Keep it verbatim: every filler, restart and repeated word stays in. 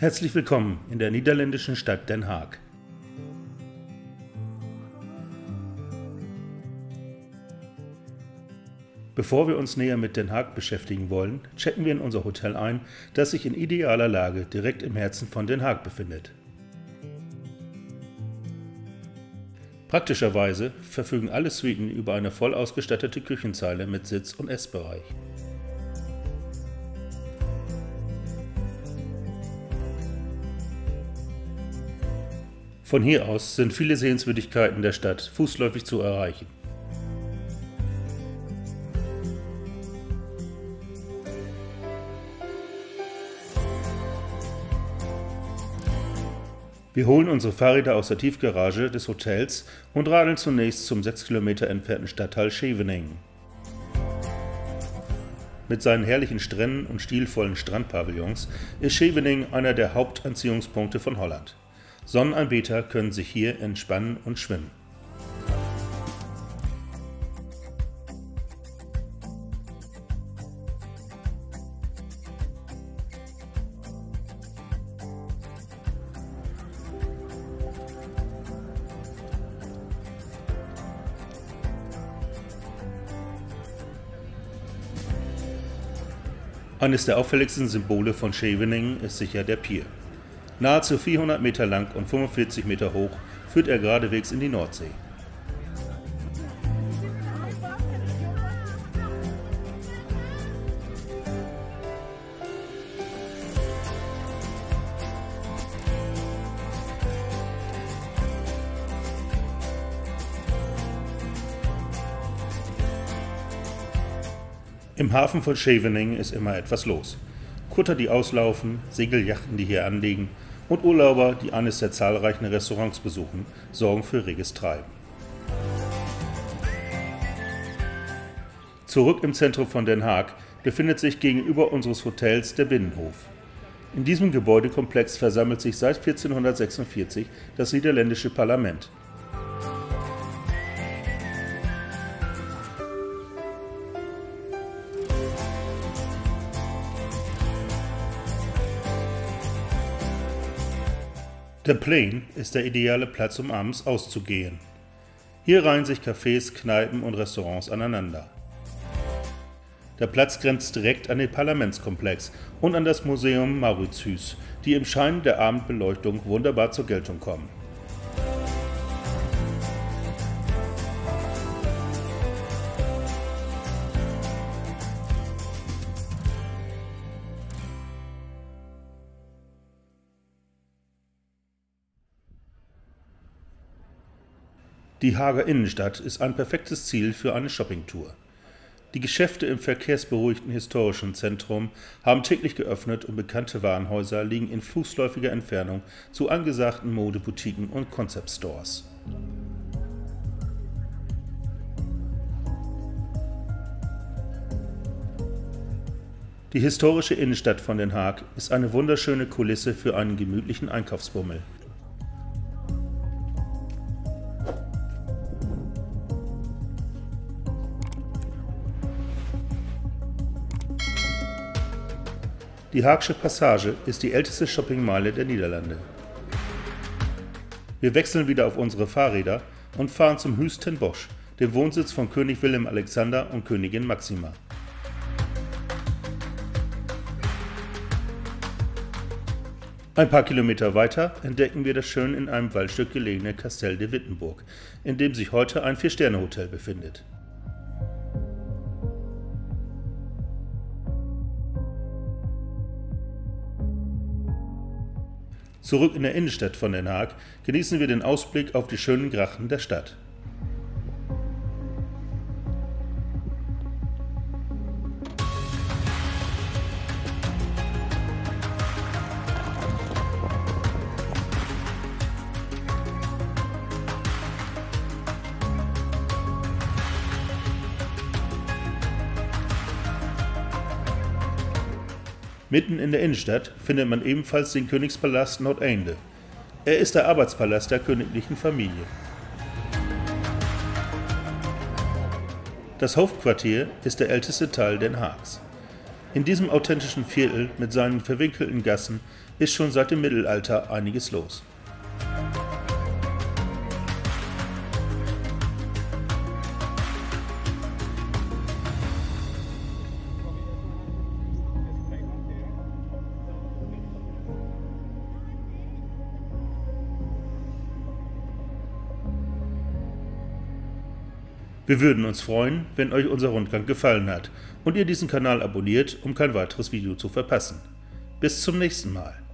Herzlich willkommen in der niederländischen Stadt Den Haag. Bevor wir uns näher mit Den Haag beschäftigen wollen, checken wir in unser Hotel ein, das sich in idealer Lage direkt im Herzen von Den Haag befindet. Praktischerweise verfügen alle Suiten über eine voll ausgestattete Küchenzeile mit Sitz- und Essbereich. Von hier aus sind viele Sehenswürdigkeiten der Stadt fußläufig zu erreichen. Wir holen unsere Fahrräder aus der Tiefgarage des Hotels und radeln zunächst zum sechs Kilometer entfernten Stadtteil Scheveningen. Mit seinen herrlichen Stränden und stilvollen Strandpavillons ist Scheveningen einer der Hauptanziehungspunkte von Holland. Sonnenanbeter können sich hier entspannen und schwimmen. Eines der auffälligsten Symbole von Scheveningen ist sicher der Pier. Nahezu vierhundert Meter lang und fünfundvierzig Meter hoch führt er geradewegs in die Nordsee. Im Hafen von Scheveningen ist immer etwas los. Kutter, die auslaufen, Segeljachten, die hier anlegen und Urlauber, die eines der zahlreichen Restaurants besuchen, sorgen für reges Treiben. Zurück im Zentrum von Den Haag befindet sich gegenüber unseres Hotels der Binnenhof. In diesem Gebäudekomplex versammelt sich seit vierzehnhundertsechsundvierzig das niederländische Parlament. Der Plein ist der ideale Platz, um abends auszugehen. Hier reihen sich Cafés, Kneipen und Restaurants aneinander. Der Platz grenzt direkt an den Parlamentskomplex und an das Museum Mauritshuis, die im Schein der Abendbeleuchtung wunderbar zur Geltung kommen. Die Haager Innenstadt ist ein perfektes Ziel für eine Shoppingtour. Die Geschäfte im verkehrsberuhigten historischen Zentrum haben täglich geöffnet und bekannte Warenhäuser liegen in fußläufiger Entfernung zu angesagten Modeboutiquen und Concept Stores. Die historische Innenstadt von Den Haag ist eine wunderschöne Kulisse für einen gemütlichen Einkaufsbummel. Die Haagsche Passage ist die älteste Shoppingmeile der Niederlande. Wir wechseln wieder auf unsere Fahrräder und fahren zum Huis ten Bosch, dem Wohnsitz von König Willem Alexander und Königin Maxima. Ein paar Kilometer weiter entdecken wir das schön in einem Waldstück gelegene Kasteel de Wittenburg, in dem sich heute ein Vier-Sterne-Hotel befindet. Zurück in der Innenstadt von Den Haag genießen wir den Ausblick auf die schönen Grachten der Stadt. Mitten in der Innenstadt findet man ebenfalls den Königspalast Noordeinde. Er ist der Arbeitspalast der königlichen Familie. Das Hofquartier ist der älteste Teil Den Haags. In diesem authentischen Viertel mit seinen verwinkelten Gassen ist schon seit dem Mittelalter einiges los. Wir würden uns freuen, wenn euch unser Rundgang gefallen hat und ihr diesen Kanal abonniert, um kein weiteres Video zu verpassen. Bis zum nächsten Mal.